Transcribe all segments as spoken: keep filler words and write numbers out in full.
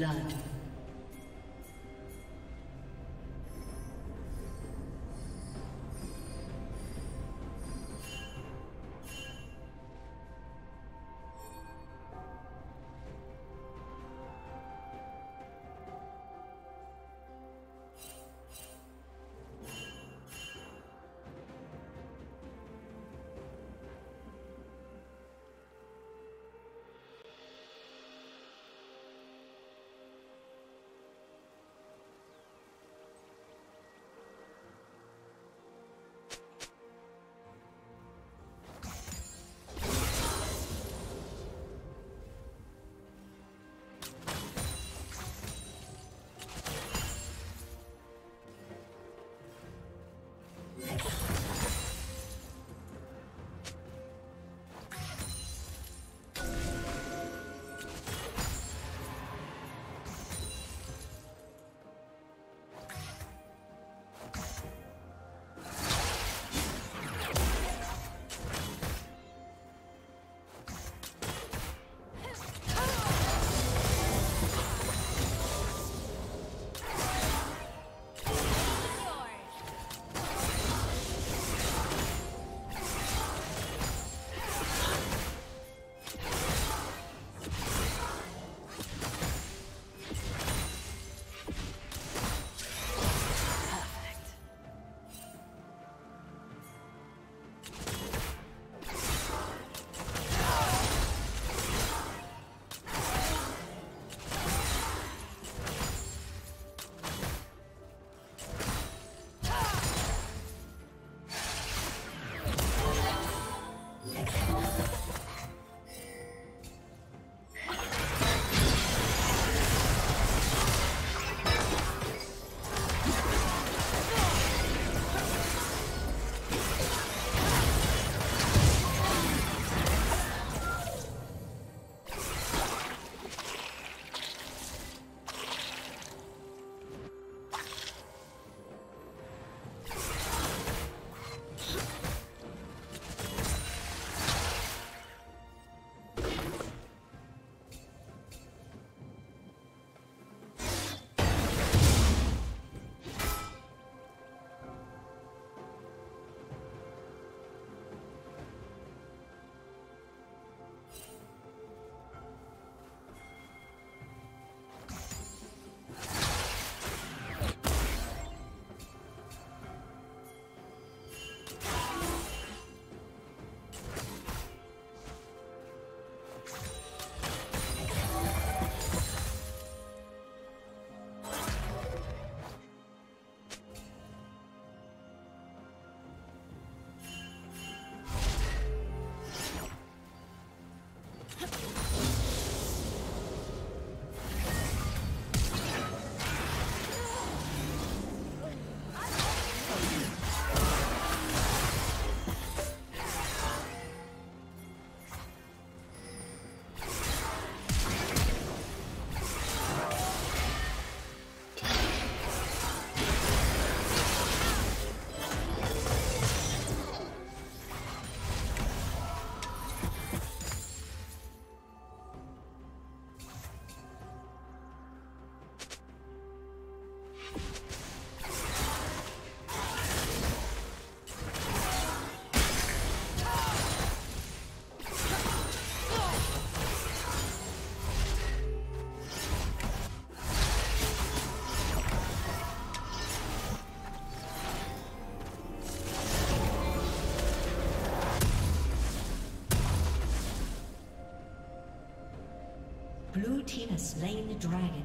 blood. Blue team has slain the dragon.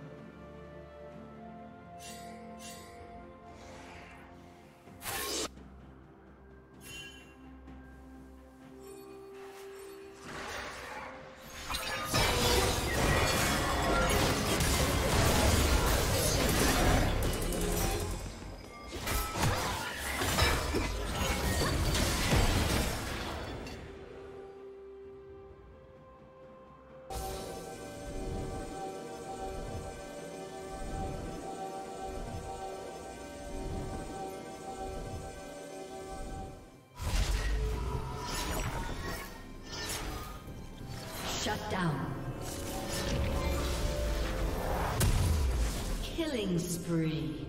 Shut down. Killing spree.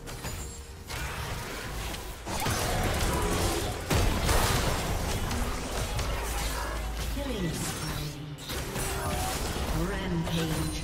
Killing spree. Rampage.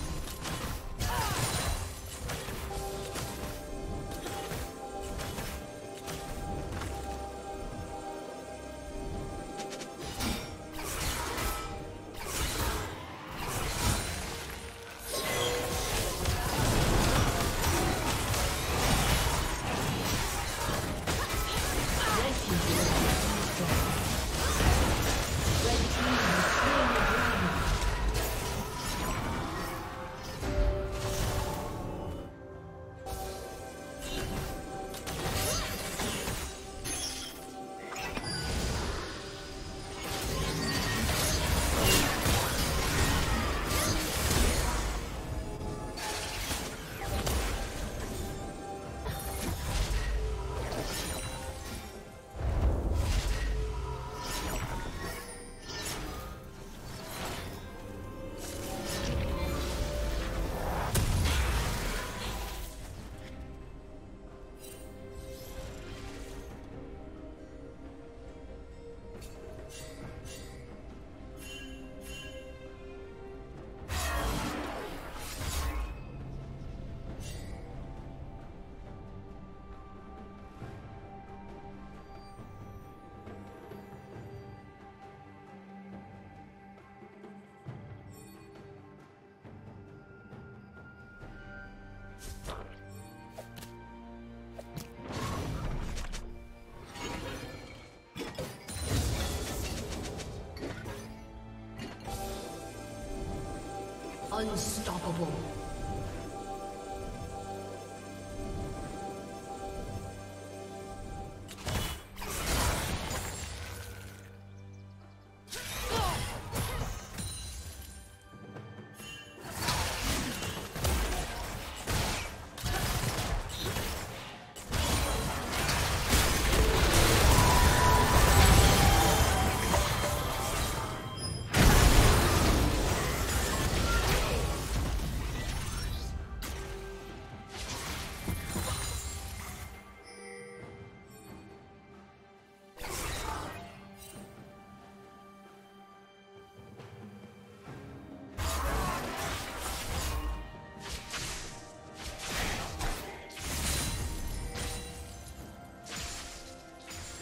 Unstoppable.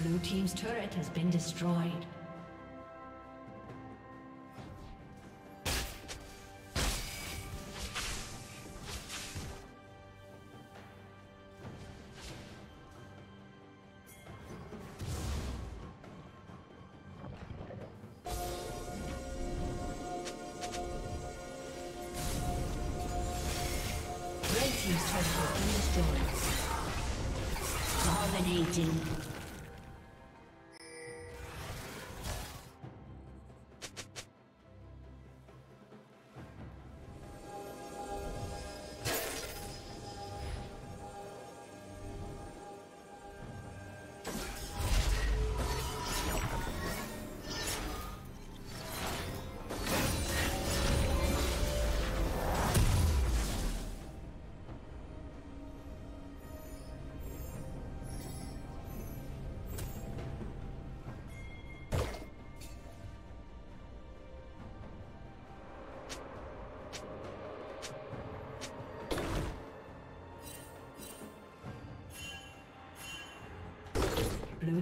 Blue team's turret has been destroyed. has been destroyed. Dominating. Blue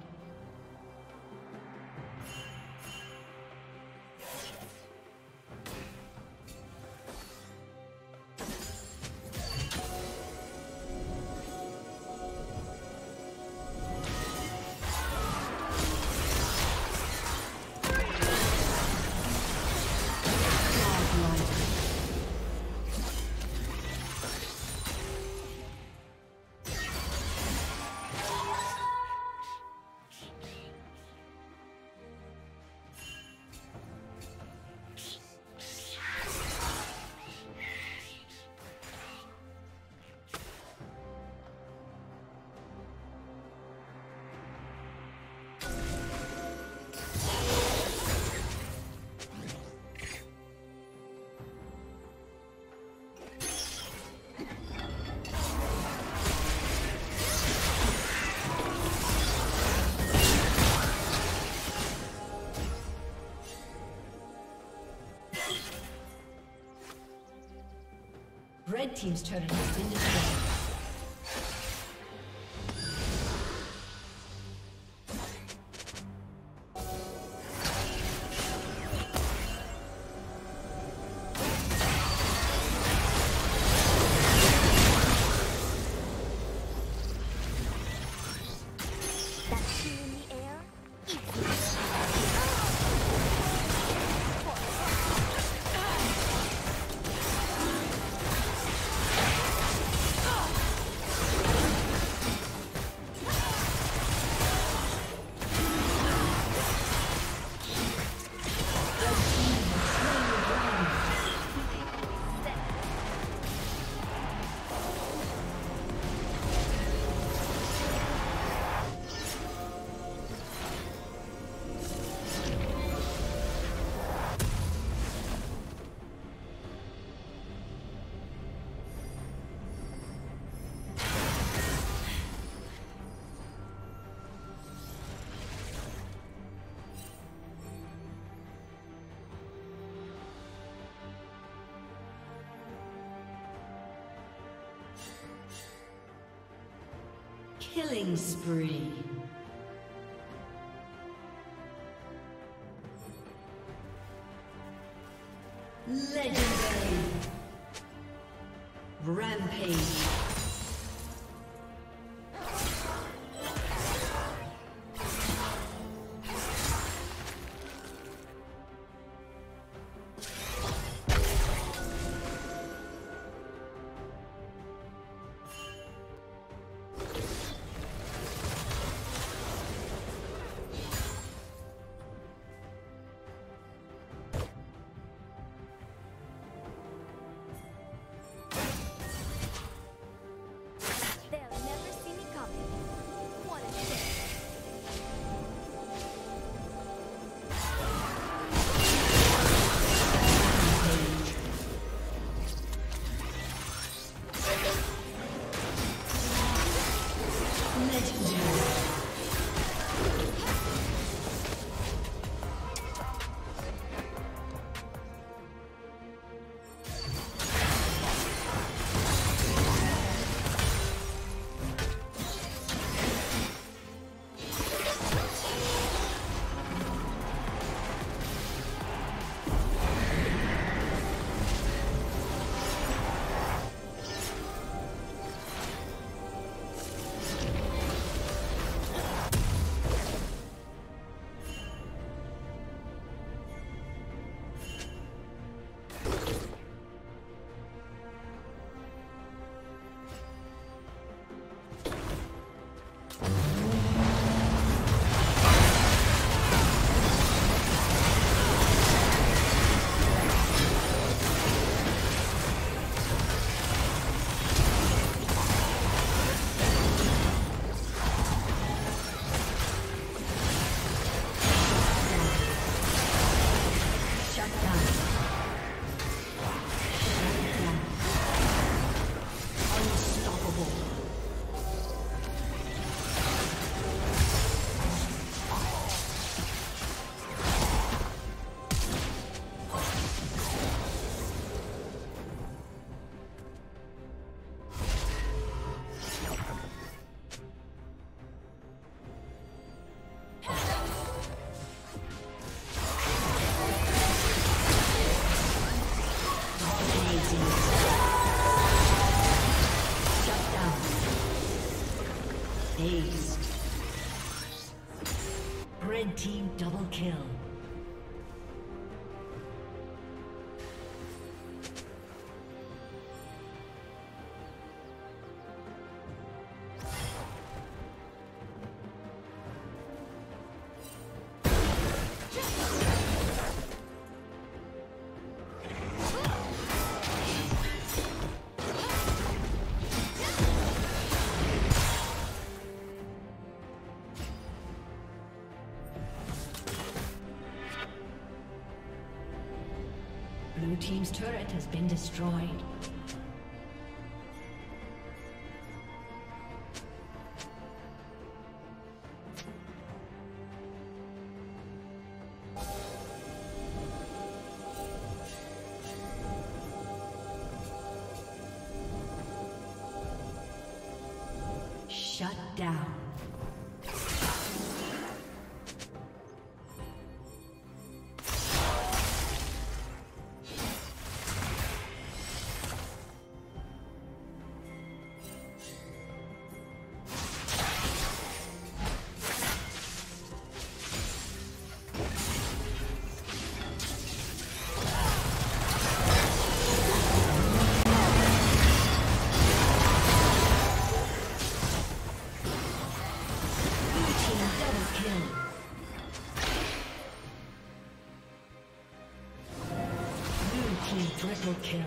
Red team's turret has been destroyed. Killing spree. Legendary. Rampage. Red team double kill. Blue team's turret has been destroyed. Shut down. Triple kill.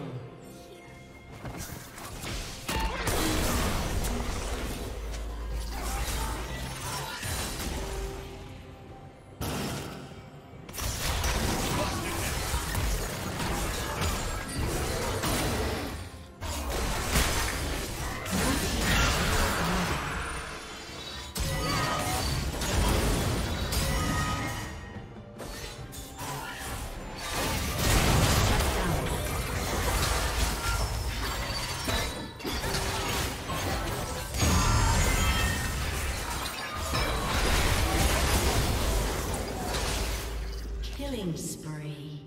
Spree.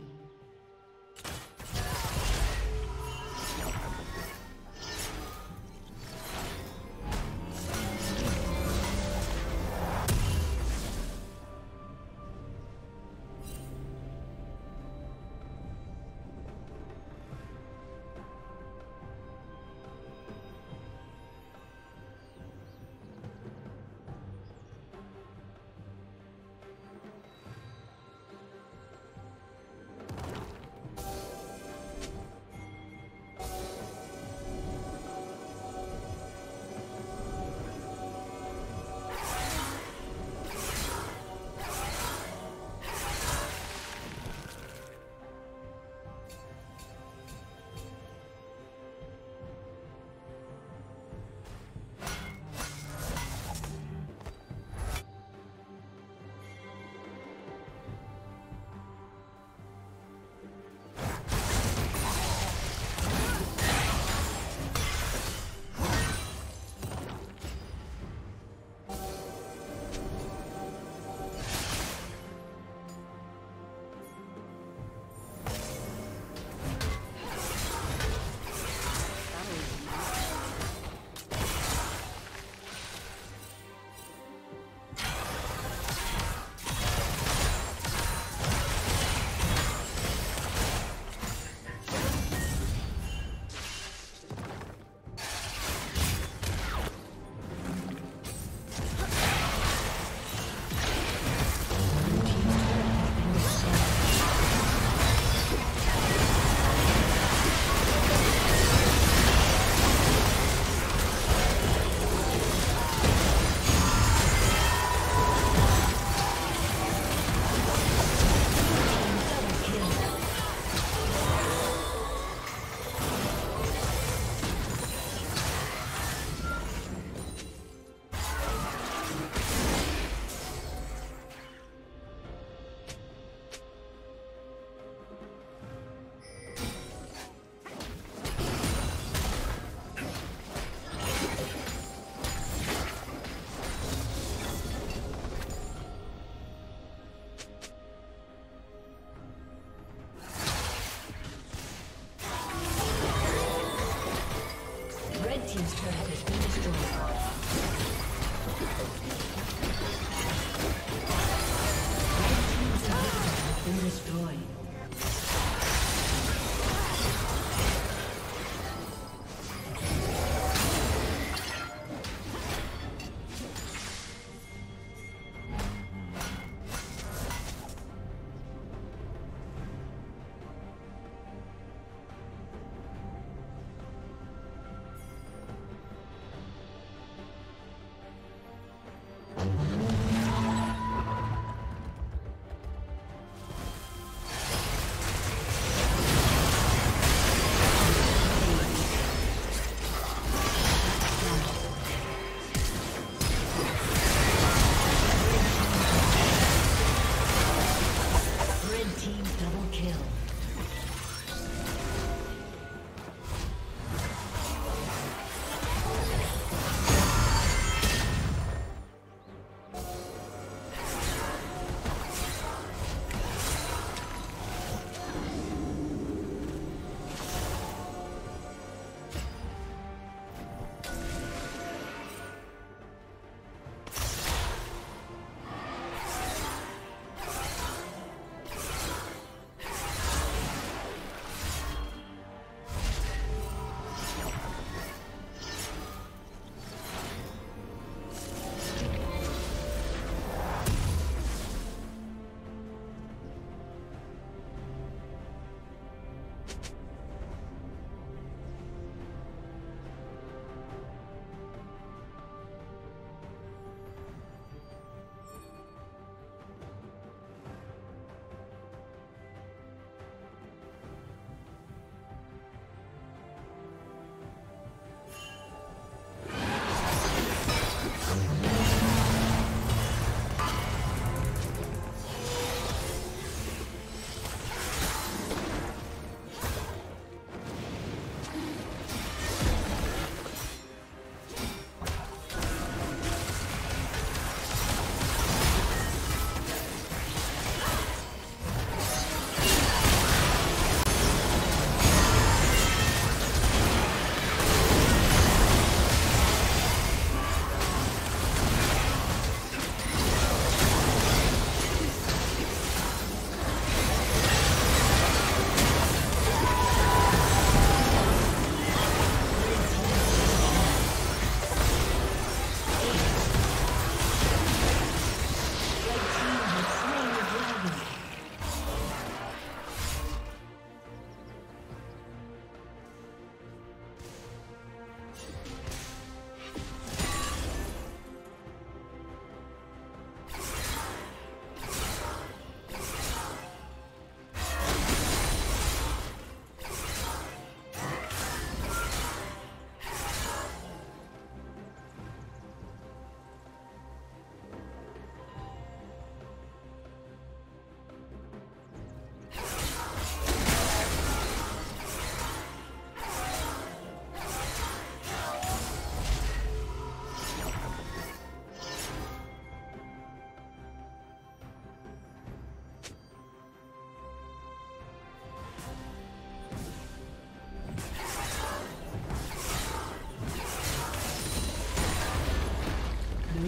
Blue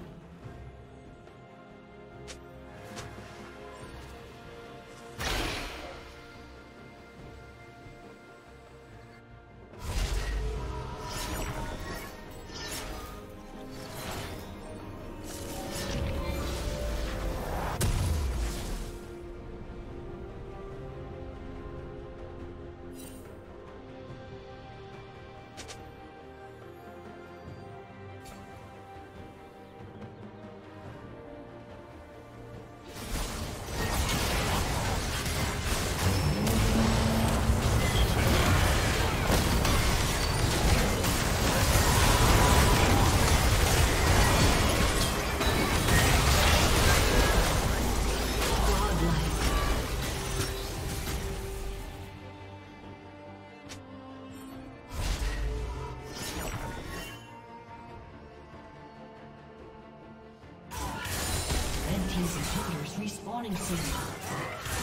Respawning soon.